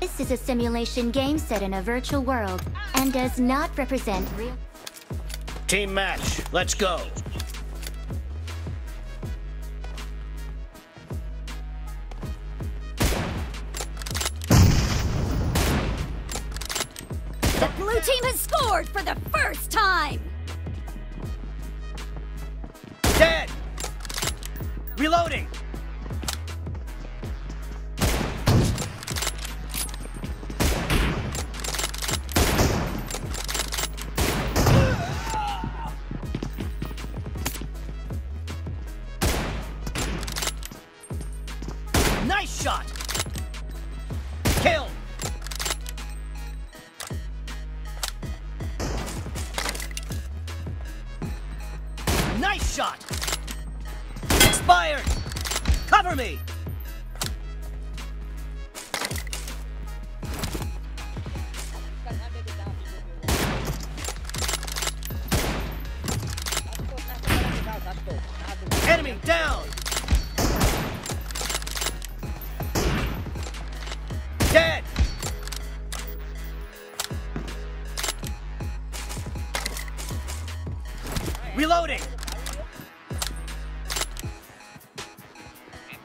This is a simulation game set in a virtual world and does not represent real... Team match, let's go. The blue team has scored for the first time. Dead. Reloading. Nice shot! Kill! Nice shot! Expired! Cover me! Enemy down! Dead! Reloading! I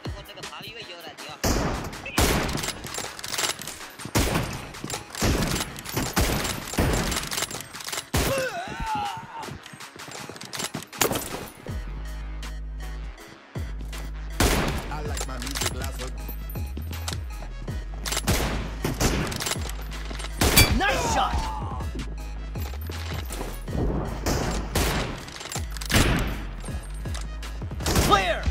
like my music loud. Nice shot! Clear!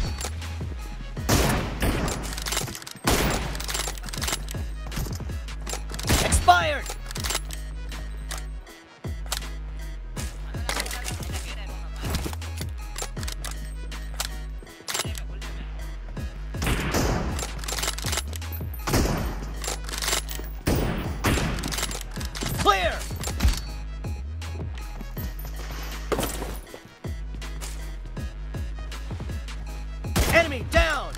Expired! Clear! Enemy down!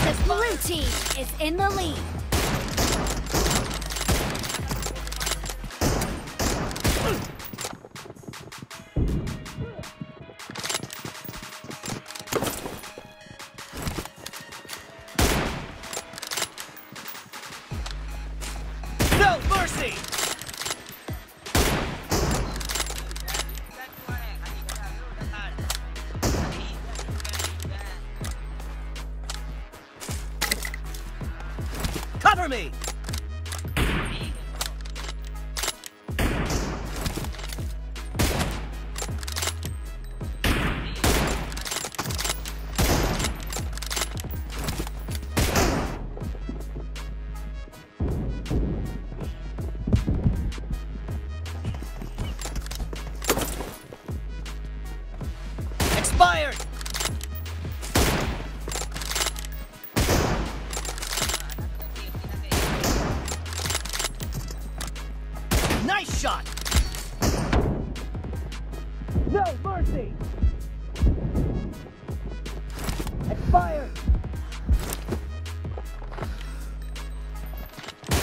The blue team is in the lead. No mercy! Cover me! Fired! Nice shot! No mercy! Expired!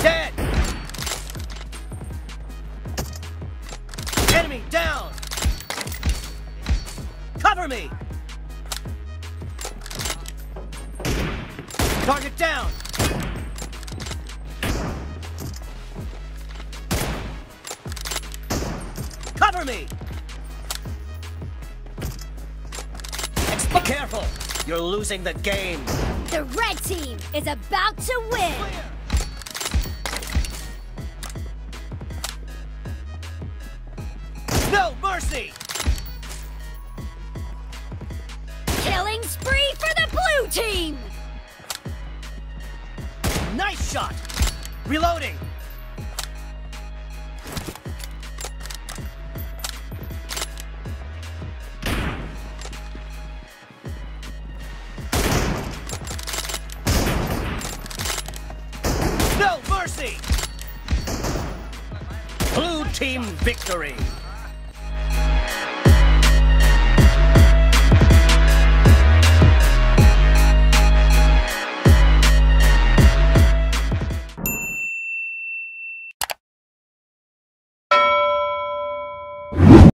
Dead! Enemy down! Cover me! Target down! Cover me! Be careful! You're losing the game! The red team is about to win! Clear. No mercy! Killing spree for the blue team! Nice shot! Reloading! No mercy! team victory.